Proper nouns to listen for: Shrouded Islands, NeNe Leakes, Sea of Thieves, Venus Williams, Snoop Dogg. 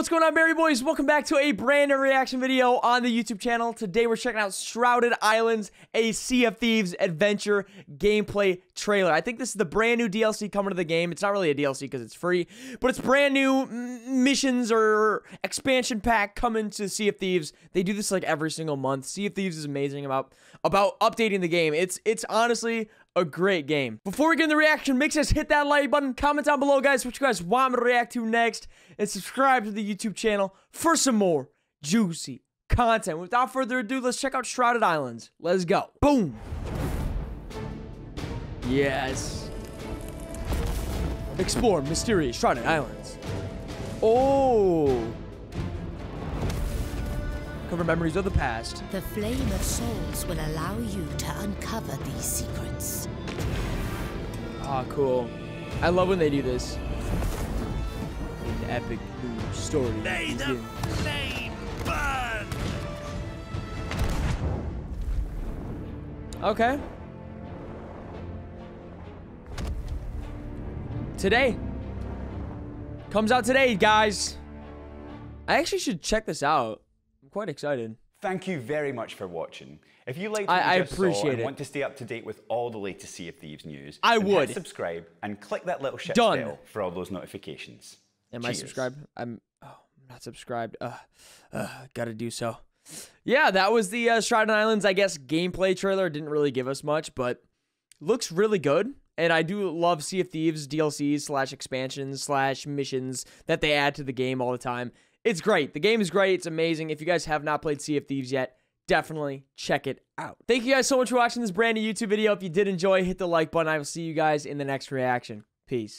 What's going on, Berry Boys? Welcome back to a brand new reaction video on the YouTube channel. Today we're checking out Shrouded Islands, a Sea of Thieves adventure gameplay trailer. I think this is the brand new DLC coming to the game. It's not really a DLC because it's free, but it's brand new missions or expansion pack coming to Sea of Thieves. They do this like every single month. Sea of Thieves is amazing about updating the game. It's honestly a great game. Before we get in the reaction, make sure to hit that like button, comment down below, guys, what you guys want me to react to next, and subscribe to the YouTube channel for some more juicy content. Without further ado, let's check out Shrouded Islands. Let's go. Boom. Yes. Explore mysterious Shrouded Islands. Oh. Cover memories of the past. The flame of souls will allow you to uncover these secrets. Ah, cool. I love when they do this. An epic new story. May the flame burn! Okay. Today. Comes out today, guys. I actually should check this out. Quite excited. Thank you very much for watching. If you liked what you just saw and want to stay up to date with all the latest Sea of Thieves news, hit subscribe and click that little shit bell for all those notifications. Am Cheers. I subscribed? I'm not subscribed. Gotta do so. Yeah, that was the Shrouded Islands, I guess, gameplay trailer. Didn't really give us much, but looks really good. And I do love Sea of Thieves DLCs / expansions / missions that they add to the game all the time. It's great. The game is great. It's amazing. If you guys have not played Sea of Thieves yet, definitely check it out. Thank you guys so much for watching this brand new YouTube video. If you did enjoy, hit the like button. I will see you guys in the next reaction. Peace.